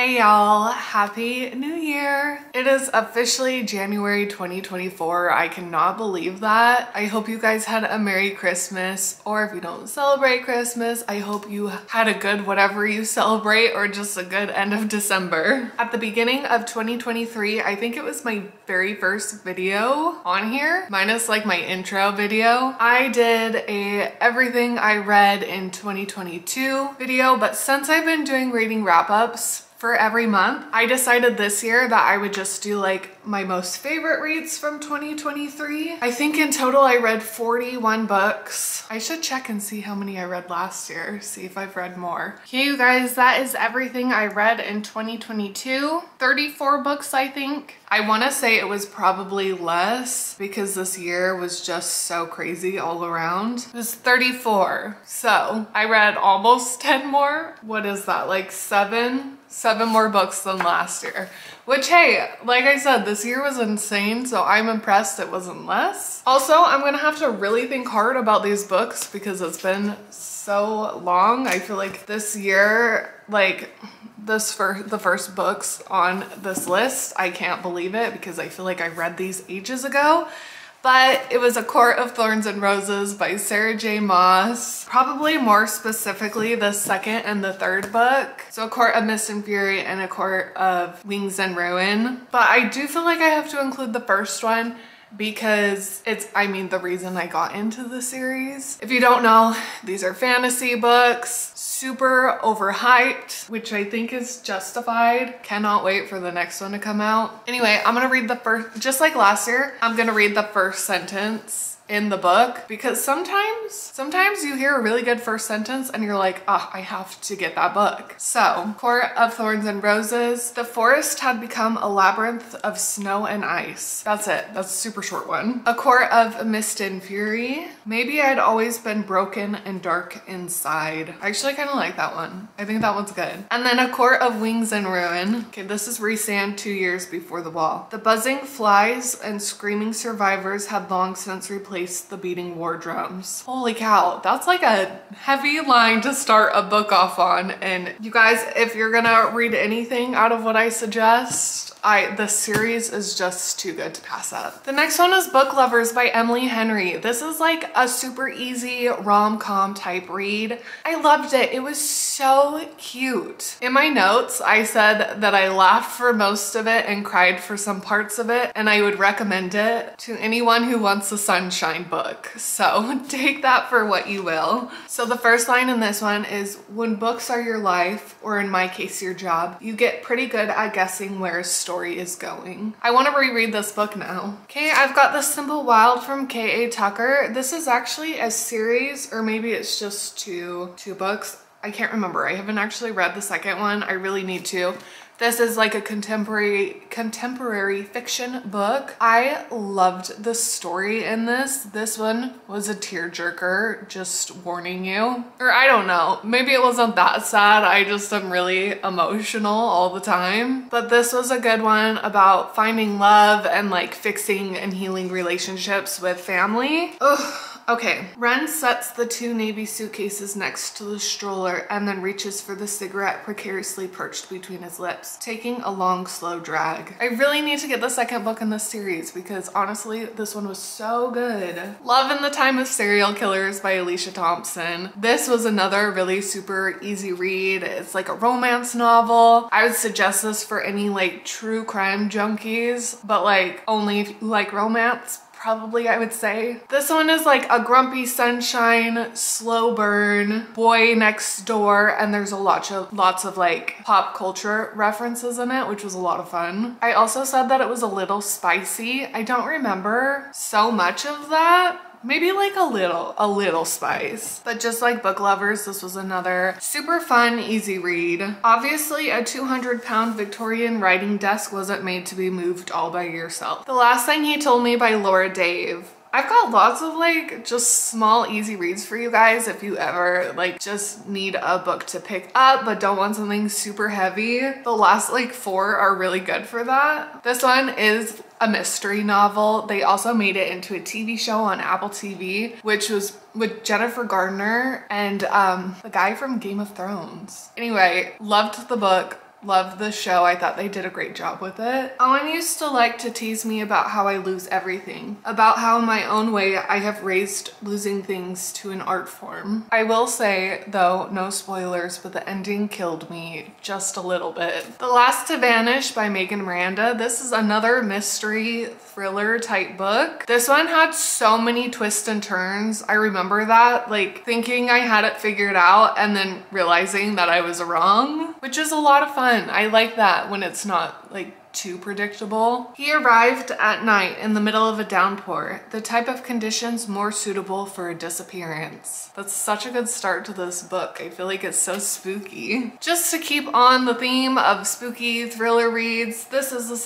Hey y'all, happy new year. It is officially January 2024. I cannot believe that. I hope you guys had a Merry Christmas, or if you don't celebrate Christmas, I hope you had a good whatever you celebrate, or just a good end of December. At the beginning of 2023, I think it was my very first video on here, minus like my intro video. I did a everything I read in 2022 video, but since I've been doing reading wrap-ups for every month, I decided this year that I would just do like my most favorite reads from 2023. I think in total I read 41 books. I should check and see how many I read last year, see if I've read more. Okay, you guys, that is everything I read in 2022. 34 books, I think. I wanna say it was probably less because this year was just so crazy all around. It was 34, so I read almost 10 more. What is that, like seven more books than last year, which, hey, like I said, this year was insane, so I'm impressed it wasn't less. Also, I'm gonna have to really think hard about these books because it's been so long. I feel like this year, like the first books on this list, I can't believe it because I feel like I read these ages ago. But it was A Court of Thorns and Roses by Sarah J Maas. Probably more specifically the second and the third book. So A Court of Mist and Fury and A Court of Wings and Ruin. But I do feel like I have to include the first one because it's, I mean, the reason I got into the series. If you don't know, these are fantasy books, super overhyped, which I think is justified. Cannot wait for the next one to come out. Anyway, I'm gonna read the first, just like last year, I'm gonna read the first sentence in the book because sometimes you hear a really good first sentence and you're like, ah, oh, I have to get that book. So, Court of Thorns and Roses. The forest had become a labyrinth of snow and ice. That's it, that's a super short one. A Court of Mist and Fury. Maybe I'd always been broken and dark inside. I actually kind of like that one. I think that one's good. And then A Court of Wings and Ruin. Okay, this is Rhysand 2 years before the wall. The buzzing flies and screaming survivors had long since replaced the beating war drums. Holy cow, that's like a heavy line to start a book off on. And you guys, if you're gonna read anything out of what I suggest, the series is just too good to pass up. The next one is Book Lovers by Emily Henry. This is like a super easy rom-com type read. I loved it. It was so cute. In my notes, I said that I laughed for most of it and cried for some parts of it, and I would recommend it to anyone who wants a sunshine book. So take that for what you will. So the first line in this one is, when books are your life, or in my case, your job, you get pretty good at guessing where a story is going. I want to reread this book now. Okay, I've got The Simple Wild from K.A. Tucker. This is actually a series, or maybe it's just two books. I can't remember. I haven't actually read the second one. I really need to. This is like a contemporary fiction book. I loved the story in this. This one was a tearjerker, just warning you. Or I don't know, maybe it wasn't that sad. I just am really emotional all the time. But this was a good one about finding love and like fixing and healing relationships with family. Ugh. Okay, Ren sets the two navy suitcases next to the stroller and then reaches for the cigarette precariously perched between his lips, taking a long, slow drag. I really need to get the second book in this series because honestly, this one was so good. Love in the Time of Serial Killers by Alicia Thompson. This was another really super easy read. It's like a romance novel. I would suggest this for any like true crime junkies, but like only if you like romance. Probably, I would say. This one is like a grumpy sunshine, slow burn, boy next door, and there's a lots of like pop culture references in it, which was a lot of fun. I also said that it was a little spicy. I don't remember so much of that. Maybe like a little spice. But just like Book Lovers, this was another super fun, easy read. Obviously, a 200-pound Victorian writing desk wasn't made to be moved all by yourself. The Last Thing He Told Me by Laura Dave. I've got lots of like just small easy reads for you guys if you ever like just need a book to pick up but don't want something super heavy. The last like four are really good for that. This one is a mystery novel. They also made it into a TV show on Apple TV, which was with Jennifer Garner and the guy from Game of Thrones. Anyway, loved the book. love the show. I thought they did a great job with it. Owen used to like to tease me about how I lose everything, about how in my own way I have raised losing things to an art form. I will say, though, no spoilers, but the ending killed me just a little bit. The Last to Vanish by Megan Miranda. This is another mystery thriller type book. This one had so many twists and turns. I remember that, like, thinking I had it figured out and then realizing that I was wrong, which is a lot of fun. I like that when it's not like too predictable. He arrived at night in the middle of a downpour, the type of conditions more suitable for a disappearance. That's such a good start to this book. I feel like it's so spooky. Just to keep on the theme of spooky thriller reads, this is a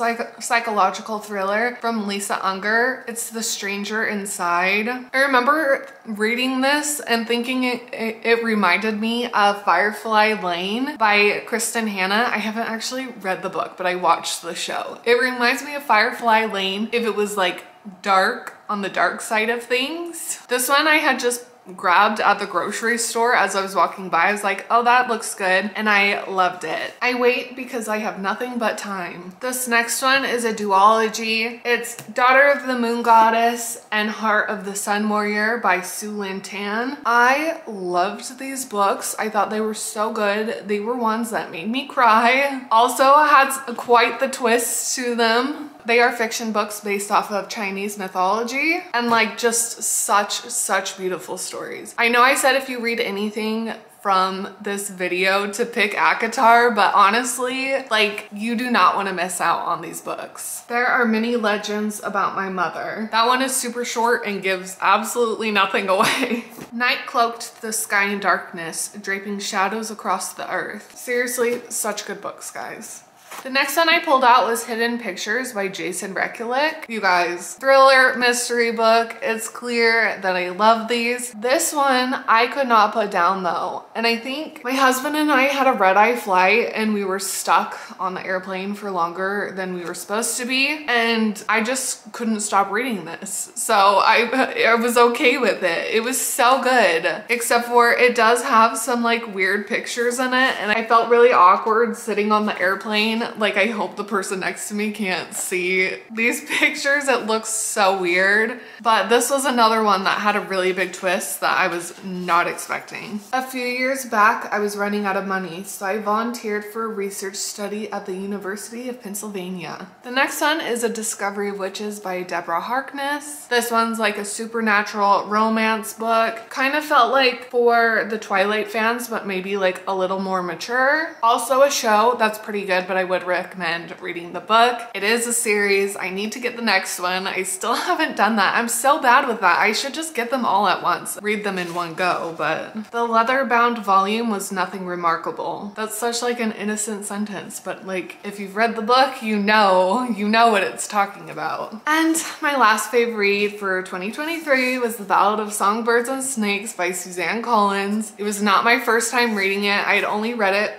psychological thriller from Lisa Unger. It's The Stranger Inside. I remember reading this and thinking it reminded me of Firefly Lane by Kristin Hannah. I haven't actually read the book, but I watched the show. It reminds me of Firefly Lane if it was like dark, on the dark side of things. This one I had just grabbed at the grocery store as I was walking by. I was like, oh, that looks good, and I loved it. I wait because I have nothing but time. This next one is a duology. It's Daughter of the Moon Goddess and Heart of the Sun Warrior by Su Lin Tan. I loved these books. I thought they were so good. They were ones that made me cry. Also had quite the twist to them. They are fiction books based off of Chinese mythology and like just such beautiful stories. I know I said if you read anything from this video to pick ACOTAR, but honestly, like, you do not want to miss out on these books. There Are Many Legends About My Mother. That one is super short and gives absolutely nothing away. Night cloaked the sky in darkness, draping shadows across the earth. Seriously, such good books, guys. The next one I pulled out was Hidden Pictures by Jason Rekulik. You guys, thriller, mystery book. It's clear that I love these. This one I could not put down though. And I think my husband and I had a red-eye flight and we were stuck on the airplane for longer than we were supposed to be. And I just couldn't stop reading this. So I was okay with it. It was so good, except for it does have some like weird pictures in it. And I felt really awkward sitting on the airplane. Like, I hope the person next to me can't see these pictures. It looks so weird. But this was another one that had a really big twist that I was not expecting. A few years back, I was running out of money, so I volunteered for a research study at the University of Pennsylvania. The next one is A Discovery of Witches by Deborah Harkness. This one's like a supernatural romance book. Kind of felt like for the Twilight fans, but maybe like a little more mature. Also a show that's pretty good, but I would recommend reading the book. It is a series. I need to get the next one. I still haven't done that. I'm so bad with that. I should just get them all at once, read them in one go, but. The leather-bound volume was nothing remarkable. That's such like an innocent sentence, but like if you've read the book, you know what it's talking about. And my last fave read for 2023 was The Ballad of Songbirds and Snakes by Suzanne Collins. It was not my first time reading it. I had only read it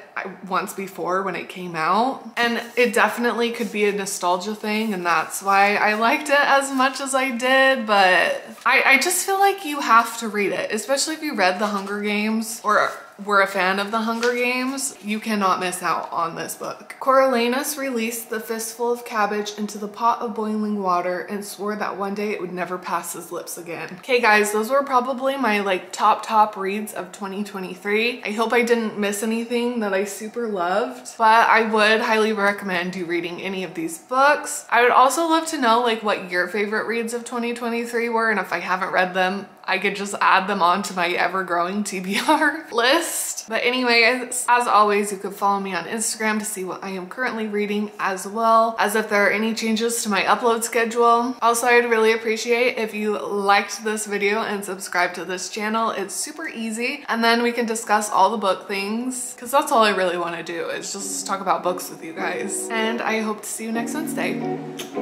once before when it came out, and it definitely could be a nostalgia thing, and that's why I liked it as much as I did, but I just feel like you have to read it, especially if you read The Hunger Games or were a fan of The Hunger Games. You cannot miss out on this book. Coriolanus released the fistful of cabbage into the pot of boiling water and swore that one day it would never pass his lips again. Okay guys, those were probably my like top reads of 2023. I hope I didn't miss anything that I super loved, but I would highly recommend you reading any of these books. I would also love to know like what your favorite reads of 2023 were, and if I haven't read them, I could just add them on to my ever-growing TBR list. But anyways, as always, you can follow me on Instagram to see what I am currently reading, as well as if there are any changes to my upload schedule. Also, I'd really appreciate if you liked this video and subscribe to this channel. It's super easy. And then we can discuss all the book things, because that's all I really want to do, is just talk about books with you guys. And I hope to see you next Wednesday.